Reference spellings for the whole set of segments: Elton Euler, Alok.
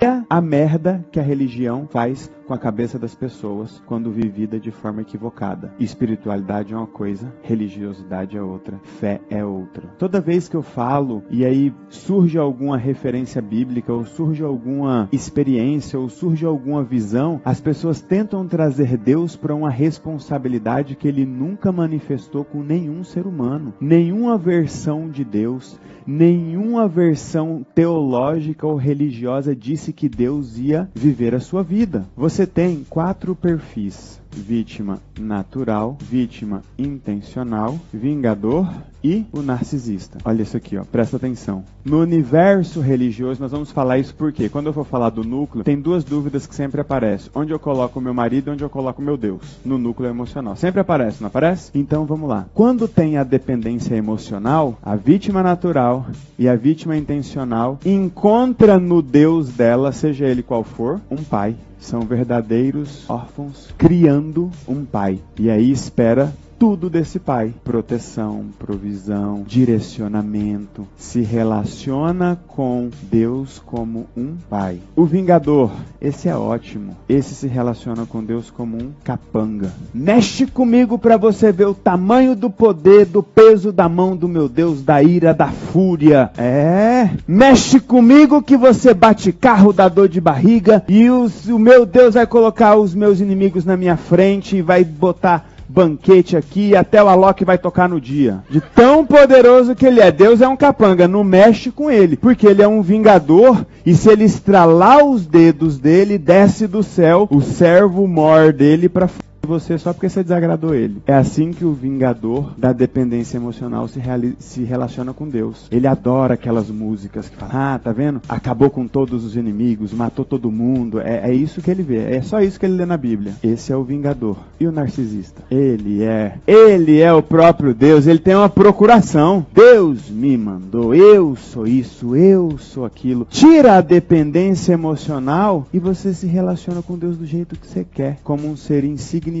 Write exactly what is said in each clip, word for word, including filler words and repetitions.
Olha a merda que a religião faz com a cabeça das pessoas quando vivida de forma equivocada. Espiritualidade é uma coisa, religiosidade é outra, fé é outra. Toda vez que eu falo e aí surge alguma referência bíblica, ou surge alguma experiência, ou surge alguma visão, as pessoas tentam trazer Deus para uma responsabilidade que ele nunca manifestou com nenhum ser humano. Nenhuma versão de Deus, nenhuma versão teológica ou religiosa disse que Deus ia viver a sua vida. Você Você tem quatro perfis: vítima natural, vítima intencional, vingador e o narcisista. Olha isso aqui, ó, presta atenção. No universo religioso, nós vamos falar isso porque, quando eu for falar do núcleo, tem duas dúvidas que sempre aparecem. Onde eu coloco o meu marido e onde eu coloco o meu Deus? No núcleo emocional. Sempre aparece, não aparece? Então, vamos lá. Quando tem a dependência emocional, a vítima natural e a vítima intencional encontra no Deus dela, seja ele qual for, um pai. São verdadeiros órfãos criando um pai. E aí espera tudo desse pai. Proteção, provisão, direcionamento. Se relaciona com Deus como um pai. O vingador, esse é ótimo. Esse se relaciona com Deus como um capanga. Mexe comigo para você ver o tamanho do poder, do peso da mão do meu Deus, da ira, da fúria. É. Mexe comigo que você bate carro, dá dor de barriga. E os, o meu Deus vai colocar os meus inimigos na minha frente e vai botar banquete aqui, até o Alok vai tocar no dia. De tão poderoso que ele é. Deus é um capanga, não mexe com ele, porque ele é um vingador, e se ele estralar os dedos dele, desce do céu, o servo morde ele pra fora. Você só porque você desagradou ele. É assim que o vingador da dependência emocional se, se relaciona com Deus. Ele adora aquelas músicas que falam, ah, tá vendo? Acabou com todos os inimigos, matou todo mundo. É, é isso que ele vê, é só isso que ele lê na Bíblia. Esse é o vingador. E o narcisista? Ele é, ele é o próprio Deus, ele tem uma procuração. Deus me mandou, eu sou isso, eu sou aquilo. Tira a dependência emocional e você se relaciona com Deus do jeito que você quer, como um ser insignificante,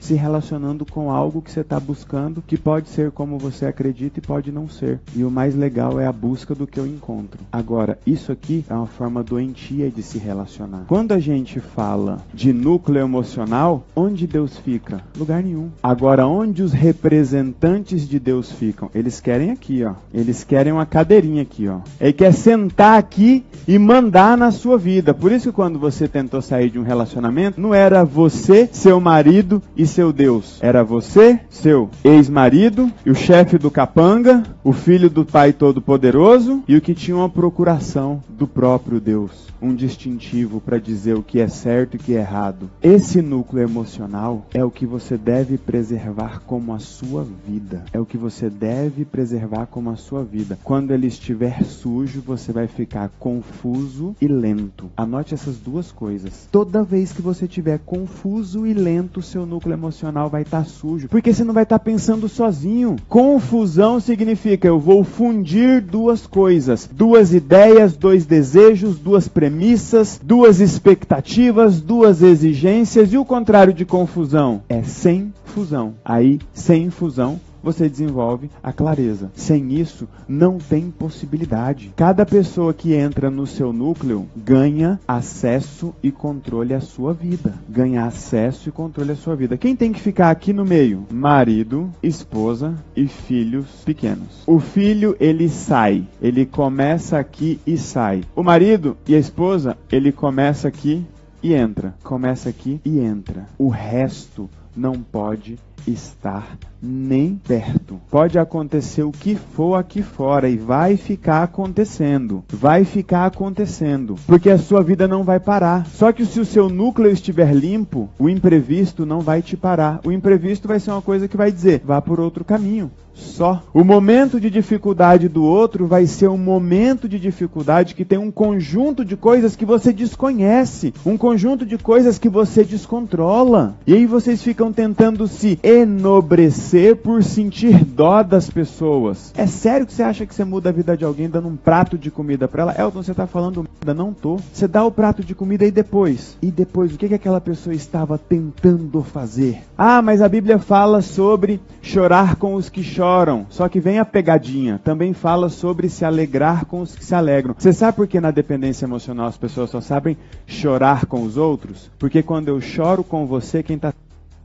se relacionando com algo que você está buscando, que pode ser como você acredita e pode não ser. E o mais legal é a busca do que eu encontro. Agora, isso aqui é uma forma doentia de se relacionar. Quando a gente fala de núcleo emocional, onde Deus fica? Lugar nenhum. Agora, onde os representantes de Deus ficam? Eles querem aqui, ó. Eles querem uma cadeirinha aqui, ó. Ele quer sentar aqui e mandar na sua vida. Por isso que quando você tentou sair de um relacionamento, não era você, seu marido, marido e seu Deus. Era você, seu ex-marido, e o chefe do capanga, o filho do pai todo-poderoso e o que tinha uma procuração do próprio Deus. Um distintivo para dizer o que é certo e o que é errado. Esse núcleo emocional é o que você deve preservar como a sua vida. É o que você deve preservar como a sua vida. Quando ele estiver sujo, você vai ficar confuso e lento. Anote essas duas coisas. Toda vez que você estiver confuso e lento, o seu núcleo emocional vai estar sujo, porque você não vai estar pensando sozinho. Confusão significa eu vou fundir duas coisas, duas ideias, dois desejos, duas premissas, duas expectativas, duas exigências, e o contrário de confusão é sem fusão. Aí, sem fusão, você desenvolve a clareza. Sem isso, não tem possibilidade. Cada pessoa que entra no seu núcleo ganha acesso e controle à sua vida. Ganha acesso e controle à sua vida. Quem tem que ficar aqui no meio? Marido, esposa e filhos pequenos. O filho, ele sai. Ele começa aqui e sai. O marido e a esposa, ele começa aqui e entra. Começa aqui e entra. O resto não pode estar nem perto. Pode acontecer o que for aqui fora e vai ficar acontecendo. Vai ficar acontecendo. Porque a sua vida não vai parar. Só que se o seu núcleo estiver limpo, o imprevisto não vai te parar. O imprevisto vai ser uma coisa que vai dizer, vá por outro caminho. Só. O momento de dificuldade do outro vai ser um momento de dificuldade que tem um conjunto de coisas que você desconhece. Um conjunto de coisas que você descontrola. E aí vocês ficam estão tentando se enobrecer por sentir dó das pessoas. É sério que você acha que você muda a vida de alguém dando um prato de comida pra ela? Elton, você tá falando merda, não tô. Você dá o prato de comida e depois? E depois, o que, que aquela pessoa estava tentando fazer? Ah, mas a Bíblia fala sobre chorar com os que choram. Só que vem a pegadinha. Também fala sobre se alegrar com os que se alegram. Você sabe por que na dependência emocional as pessoas só sabem chorar com os outros? Porque quando eu choro com você, quem tá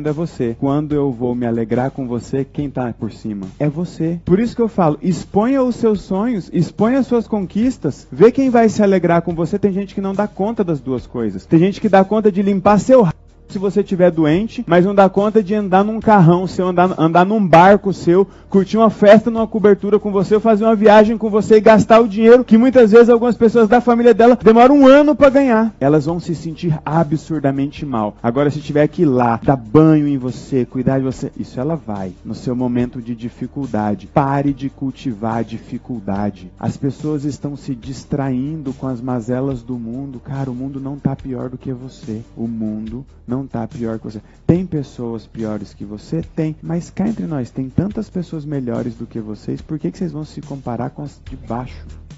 é você. Quando eu vou me alegrar com você, quem tá por cima é você. Por isso que eu falo, exponha os seus sonhos, exponha as suas conquistas, vê quem vai se alegrar com você. Tem gente que não dá conta das duas coisas. Tem gente que dá conta de limpar seu rabo se você estiver doente, mas não dá conta de andar num carrão seu, andar, andar num barco seu, curtir uma festa numa cobertura com você, ou fazer uma viagem com você e gastar o dinheiro que muitas vezes algumas pessoas da família dela demoram um ano para ganhar. Elas vão se sentir absurdamente mal. Agora, se tiver que ir lá, dar banho em você, cuidar de você, isso ela vai. No seu momento de dificuldade, pare de cultivar a dificuldade. As pessoas estão se distraindo com as mazelas do mundo. Cara, o mundo não tá pior do que você. O mundo não Não tá pior que você. Tem pessoas piores que você? Tem. Mas cá entre nós, tem tantas pessoas melhores do que vocês, por que que vocês vão se comparar com as de baixo?